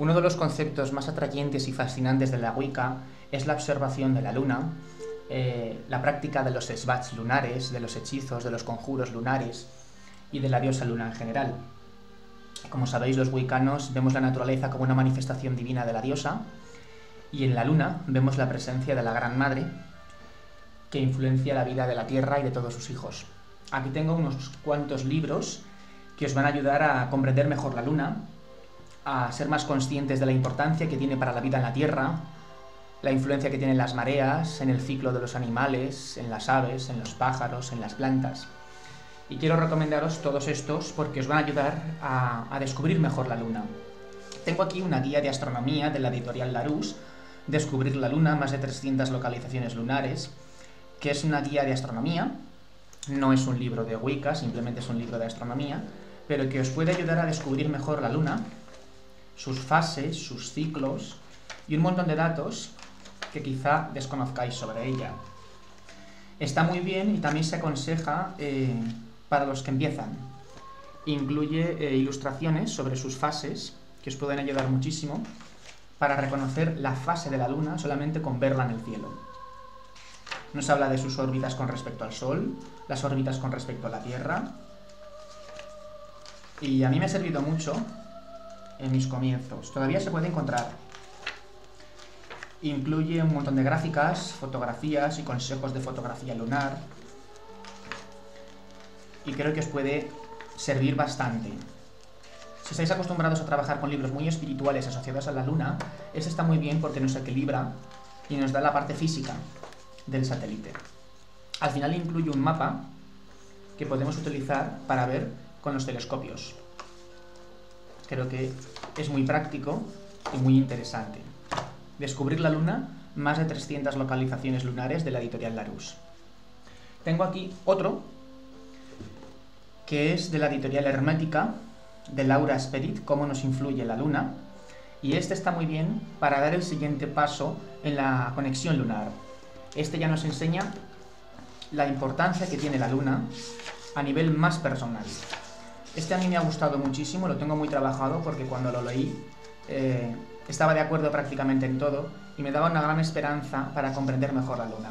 Uno de los conceptos más atrayentes y fascinantes de la Wicca es la observación de la luna, la práctica de los svats lunares, de los hechizos, de los conjuros lunares y de la diosa luna en general. Como sabéis, los wiccanos vemos la naturaleza como una manifestación divina de la diosa, y en la luna vemos la presencia de la Gran Madre, que influencia la vida de la Tierra y de todos sus hijos. Aquí tengo unos cuantos libros que os van a ayudar a comprender mejor la luna, a ser más conscientes de la importancia que tiene para la vida en la Tierra, la influencia que tienen las mareas, en el ciclo de los animales, en las aves, en los pájaros, en las plantas. Y quiero recomendaros todos estos porque os van a ayudar a descubrir mejor la luna. Tengo aquí una guía de astronomía de la editorial Larousse, Descubrir la luna, más de 300 localizaciones lunares, que es una guía de astronomía, no es un libro de Wicca, simplemente es un libro de astronomía, pero que os puede ayudar a descubrir mejor la luna, sus fases, sus ciclos y un montón de datos que quizá desconozcáis sobre ella. Está muy bien y también se aconseja para los que empiezan. Incluye ilustraciones sobre sus fases que os pueden ayudar muchísimo para reconocer la fase de la luna solamente con verla en el cielo. Nos habla de sus órbitas con respecto al Sol, las órbitas con respecto a la Tierra. Y a mí me ha servido mucho en mis comienzos. Todavía se puede encontrar. Incluye un montón de gráficas, fotografías y consejos de fotografía lunar. Y creo que os puede servir bastante. Si estáis acostumbrados a trabajar con libros muy espirituales asociados a la luna, este está muy bien porque nos equilibra y nos da la parte física del satélite. Al final incluye un mapa que podemos utilizar para ver con los telescopios. Creo que es muy práctico y muy interesante. Descubrir la luna, más de 300 localizaciones lunares de la editorial Larousse. Tengo aquí otro que es de la editorial Hermética, de Laura Spirit, cómo nos influye la luna, y este está muy bien para dar el siguiente paso en la conexión lunar. Este ya nos enseña la importancia que tiene la luna a nivel más personal. Este a mí me ha gustado muchísimo, lo tengo muy trabajado porque cuando lo leí estaba de acuerdo prácticamente en todo y me daba una gran esperanza para comprender mejor la luna.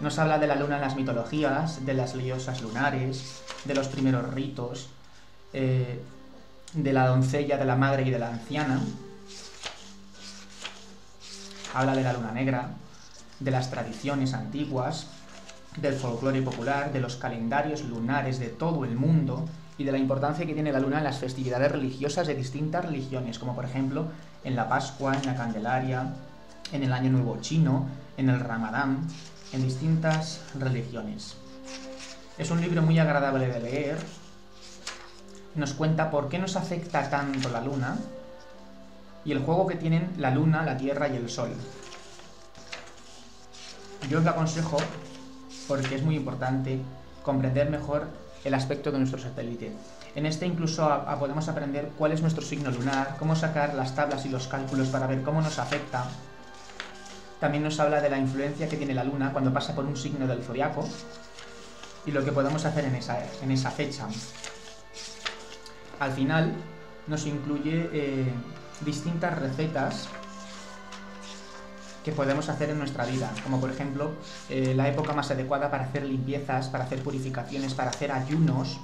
Nos habla de la luna en las mitologías, de las diosas lunares, de los primeros ritos, de la doncella, de la madre y de la anciana. Habla de la luna negra, de las tradiciones antiguas, del folclore popular, de los calendarios lunares de todo el mundo y de la importancia que tiene la luna en las festividades religiosas de distintas religiones, como por ejemplo en la Pascua, en la Candelaria, en el Año Nuevo Chino, en el Ramadán, en distintas religiones. Es un libro muy agradable de leer, nos cuenta por qué nos afecta tanto la luna y el juego que tienen la luna, la tierra y el sol. Yo os lo aconsejo porque es muy importante comprender mejor el aspecto de nuestro satélite. En este incluso podemos aprender cuál es nuestro signo lunar, cómo sacar las tablas y los cálculos para ver cómo nos afecta. También nos habla de la influencia que tiene la luna cuando pasa por un signo del zodiaco y lo que podemos hacer en esa fecha. Al final nos incluye distintas recetas que podemos hacer en nuestra vida, como por ejemplo la época más adecuada para hacer limpiezas, para hacer purificaciones, para hacer ayunos,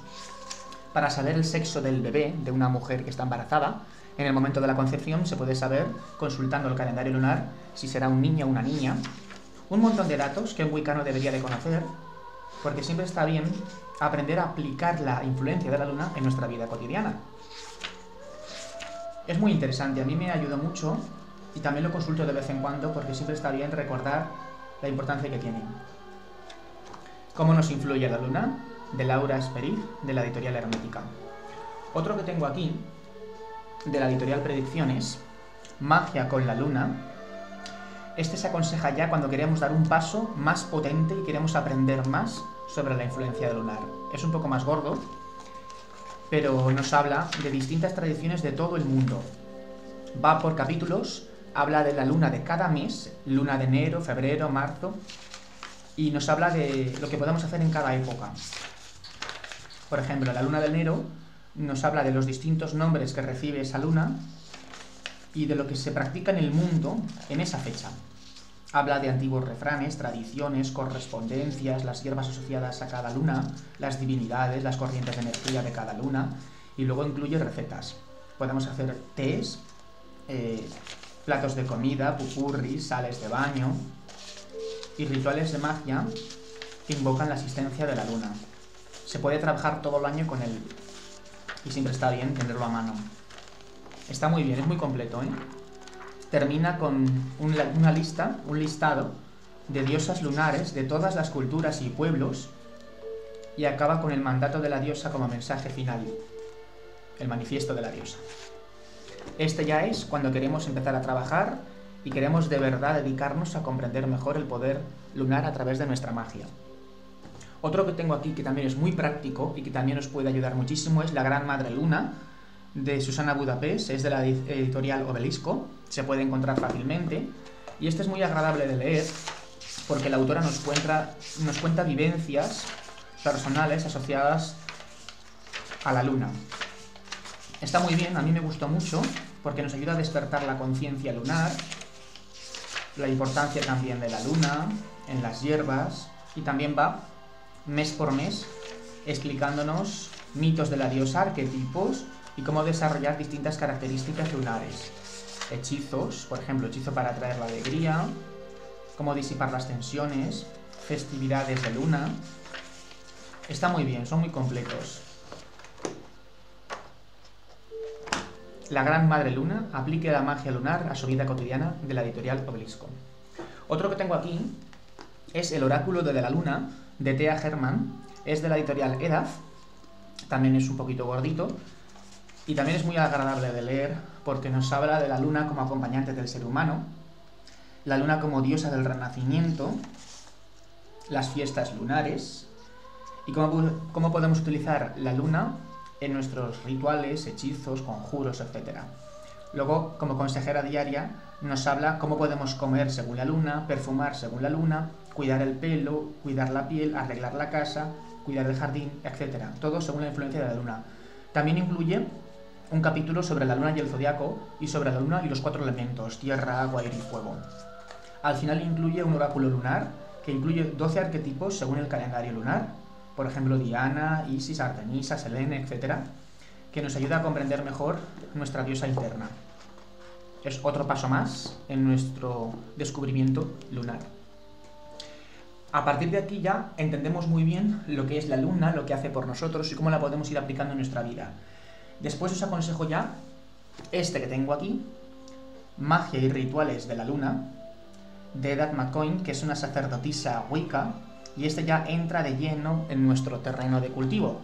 para saber el sexo del bebé, de una mujer que está embarazada. En el momento de la concepción se puede saber, consultando el calendario lunar, si será un niño o una niña. Un montón de datos que un wiccano debería de conocer, porque siempre está bien aprender a aplicar la influencia de la luna en nuestra vida cotidiana. Es muy interesante, a mí me ayudó mucho. Y también lo consulto de vez en cuando porque siempre está bien recordar la importancia que tiene. ¿Cómo nos influye la luna? De Laura Spirit, de la editorial Hermética. Otro que tengo aquí, de la editorial Predicciones, Magia con la luna. Este se aconseja ya cuando queremos dar un paso más potente y queremos aprender más sobre la influencia lunar. Es un poco más gordo, pero nos habla de distintas tradiciones de todo el mundo. Va por capítulos. Habla de la luna de cada mes, luna de enero, febrero, marzo, y nos habla de lo que podemos hacer en cada época. Por ejemplo, la luna de enero nos habla de los distintos nombres que recibe esa luna y de lo que se practica en el mundo en esa fecha. Habla de antiguos refranes, tradiciones, correspondencias, las hierbas asociadas a cada luna, las divinidades, las corrientes de energía de cada luna, y luego incluye recetas. Podemos hacer tés, platos de comida, pupurris, sales de baño y rituales de magia que invocan la asistencia de la luna. Se puede trabajar todo el año con él y siempre está bien tenerlo a mano. Está muy bien, es muy completo, ¿eh? Termina con un listado de diosas lunares de todas las culturas y pueblos y acaba con el mandato de la diosa como mensaje final, el manifiesto de la diosa. Este ya es cuando queremos empezar a trabajar y queremos de verdad dedicarnos a comprender mejor el poder lunar a través de nuestra magia. Otro que tengo aquí que también es muy práctico y que también nos puede ayudar muchísimo es La Gran Madre Luna, de Susana Budapest, es de la editorial Obelisco, se puede encontrar fácilmente, y este es muy agradable de leer porque la autora nos cuenta vivencias personales asociadas a la luna. Está muy bien, a mí me gustó mucho porque nos ayuda a despertar la conciencia lunar, la importancia también de la luna, en las hierbas, y también va mes por mes explicándonos mitos de la diosa, arquetipos, y cómo desarrollar distintas características lunares. Hechizos, por ejemplo, hechizo para atraer la alegría, cómo disipar las tensiones, festividades de luna. Está muy bien, son muy completos. La Gran Madre Luna, aplique la magia lunar a su vida cotidiana, de la editorial Obelisco. Otro que tengo aquí es El Oráculo de la Luna, de Thea Herman, es de la editorial Edath, también es un poquito gordito, y también es muy agradable de leer porque nos habla de la luna como acompañante del ser humano, la luna como diosa del renacimiento, las fiestas lunares y cómo podemos utilizar la luna en nuestros rituales, hechizos, conjuros, etc. Luego, como consejera diaria, nos habla cómo podemos comer según la luna, perfumar según la luna, cuidar el pelo, cuidar la piel, arreglar la casa, cuidar el jardín, etc. Todo según la influencia de la luna. También incluye un capítulo sobre la luna y el zodiaco, y sobre la luna y los cuatro elementos, tierra, agua, aire y fuego. Al final incluye un oráculo lunar, que incluye 12 arquetipos según el calendario lunar, por ejemplo Diana, Isis, Artemisa, Selene, etc., que nos ayuda a comprender mejor nuestra diosa interna. Es otro paso más en nuestro descubrimiento lunar. A partir de aquí ya entendemos muy bien lo que es la luna, lo que hace por nosotros y cómo la podemos ir aplicando en nuestra vida. Después os aconsejo ya este que tengo aquí, Magia y Rituales de la Luna, de Edith McCoy, que es una sacerdotisa Wicca, y este ya entra de lleno en nuestro terreno de cultivo.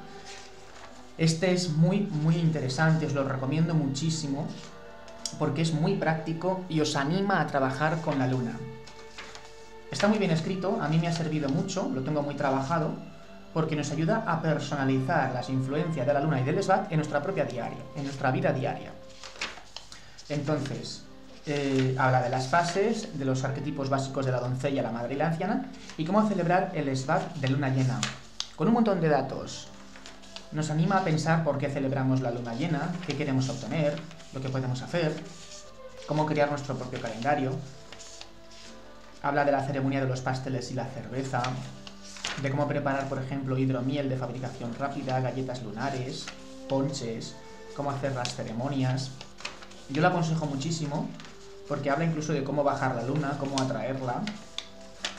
Este es muy interesante, os lo recomiendo muchísimo, porque es muy práctico y os anima a trabajar con la luna. Está muy bien escrito, a mí me ha servido mucho, lo tengo muy trabajado, porque nos ayuda a personalizar las influencias de la luna y del Esbat en nuestra propia diaria, en nuestra vida diaria. Entonces, habla de las fases, de los arquetipos básicos de la doncella, la madre y la anciana, y cómo celebrar el Esbat de luna llena, con un montón de datos. Nos anima a pensar por qué celebramos la luna llena, qué queremos obtener, lo que podemos hacer, cómo crear nuestro propio calendario. Habla de la ceremonia de los pasteles y la cerveza, de cómo preparar, por ejemplo, hidromiel de fabricación rápida, galletas lunares, ponches, cómo hacer las ceremonias. Yo la aconsejo muchísimo porque habla incluso de cómo bajar la luna, cómo atraerla,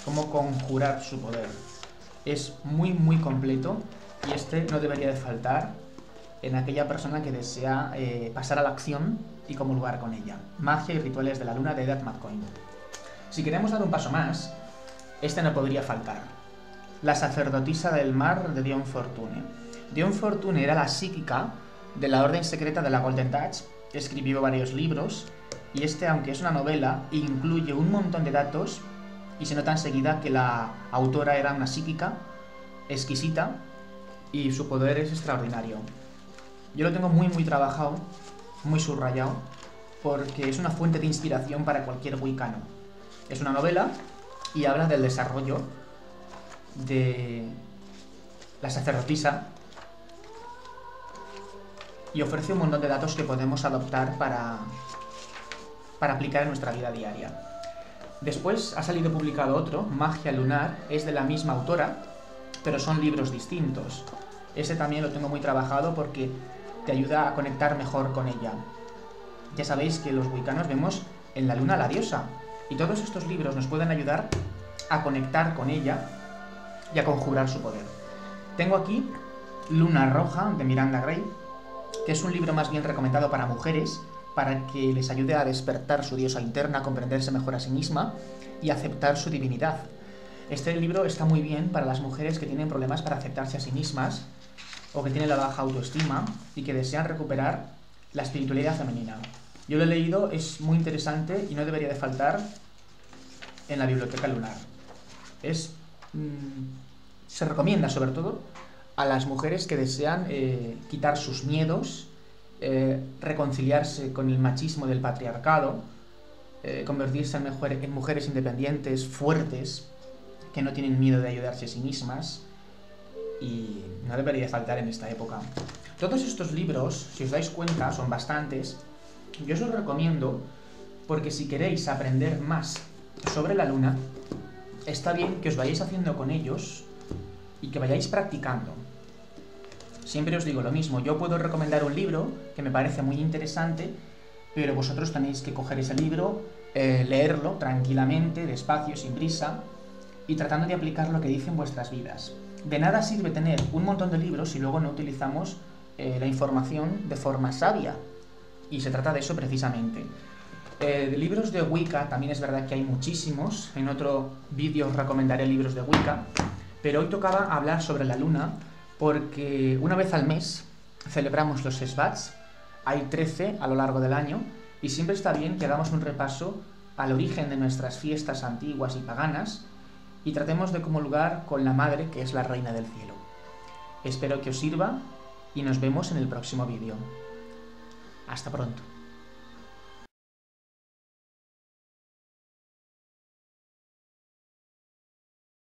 cómo conjurar su poder. Es muy completo y este no debería de faltar en aquella persona que desea pasar a la acción y comulgar con ella. Magia y Rituales de la Luna, de Edith McCoy. Si queremos dar un paso más, este no podría faltar. La sacerdotisa del mar, de Dion Fortune. Dion Fortune era la psíquica de la orden secreta de la Golden Dawn. Escribió varios libros y este, aunque es una novela, incluye un montón de datos y se nota enseguida que la autora era una psíquica exquisita y su poder es extraordinario. Yo lo tengo muy trabajado, muy subrayado, porque es una fuente de inspiración para cualquier wiccano. Es una novela y habla del desarrollo de la sacerdotisa y ofrece un montón de datos que podemos adoptar para para aplicar en nuestra vida diaria. Después ha salido publicado otro, Magia Lunar, es de la misma autora, pero son libros distintos. Ese también lo tengo muy trabajado porque te ayuda a conectar mejor con ella. Ya sabéis que los wiccanos vemos en la luna a la diosa, y todos estos libros nos pueden ayudar a conectar con ella y a conjurar su poder. Tengo aquí Luna Roja, de Miranda Gray, que es un libro más bien recomendado para mujeres, para que les ayude a despertar su diosa interna, a comprenderse mejor a sí misma y aceptar su divinidad. Este libro está muy bien para las mujeres que tienen problemas para aceptarse a sí mismas o que tienen la baja autoestima y que desean recuperar la espiritualidad femenina. Yo lo he leído, es muy interesante y no debería de faltar en la biblioteca lunar. Se recomienda sobre todo a las mujeres que desean quitar sus miedos, reconciliarse con el machismo del patriarcado, convertirse en mujeres independientes, fuertes, que no tienen miedo de ayudarse a sí mismas, y no debería faltar en esta época. Todos estos libros, si os dais cuenta, son bastantes. Yo os los recomiendo porque si queréis aprender más sobre la luna, está bien que os vayáis haciendo con ellos y que vayáis practicando. Siempre os digo lo mismo, yo puedo recomendar un libro que me parece muy interesante, pero vosotros tenéis que coger ese libro, leerlo tranquilamente, despacio, sin prisa, y tratando de aplicar lo que dice en vuestras vidas. De nada sirve tener un montón de libros si luego no utilizamos la información de forma sabia, y se trata de eso precisamente. De libros de Wicca también es verdad que hay muchísimos, en otro vídeo os recomendaré libros de Wicca, pero hoy tocaba hablar sobre la luna porque una vez al mes celebramos los Sbats, hay 13 a lo largo del año, y siempre está bien que hagamos un repaso al origen de nuestras fiestas antiguas y paganas y tratemos de comulgar con la madre que es la reina del cielo. Espero que os sirva y nos vemos en el próximo vídeo. Hasta pronto.